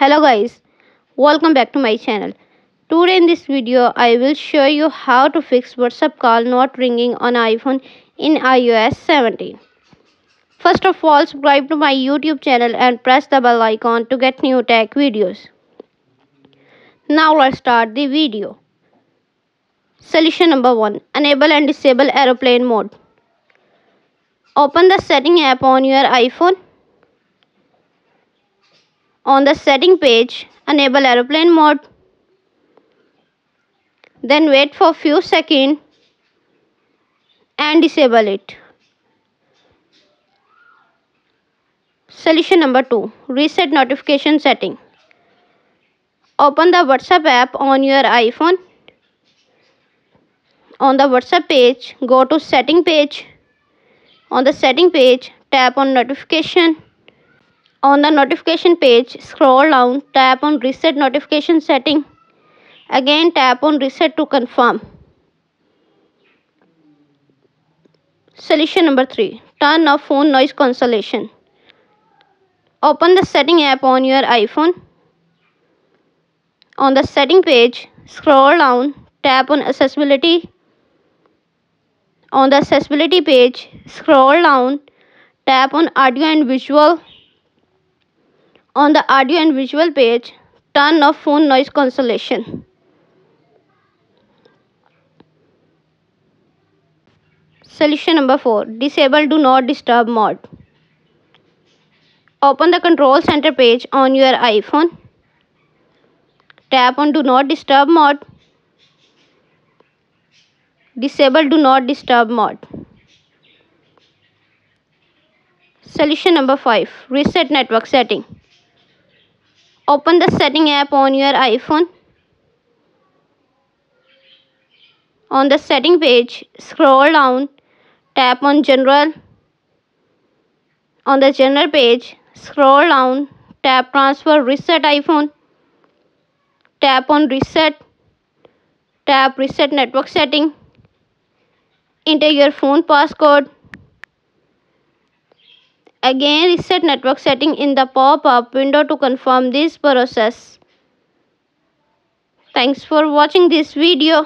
Hello guys, welcome back to my channel. Today in this video I will show you how to fix WhatsApp call not ringing on iPhone in iOS 17. First of all, subscribe to my YouTube channel and press the bell icon to get new tech videos. Now let's start the video. Solution number 1: enable and disable airplane mode. Open the setting app on your iPhone. On the setting page, enable airplane mode. Then wait for few seconds and disable it. Solution number 2: reset notification setting. Open the WhatsApp app on your iPhone. On the WhatsApp page, go to setting page. On the setting page, tap on notification. On the notification page, scroll down, tap on reset notification setting. Again tap on reset to confirm. Solution number 3: turn off phone noise cancellation. Open the setting app on your iPhone. On the setting page, scroll down, tap on accessibility. On the accessibility page, scroll down, tap on audio and visual. On the audio and visual page, turn off phone noise cancellation. Solution number 4: disable do not disturb mode. Open the control center page on your iPhone. Tap on do not disturb mode. Disable do not disturb mode. Solution number 5: reset network setting. Open the setting app on your iPhone. On the setting page, scroll down, tap on general. On the general page, scroll down, tap transfer reset iPhone. Tap on reset. Tap reset network setting. Enter your phone passcode. Again reset network setting in the pop-up window to confirm this process. Thanks for watching this video.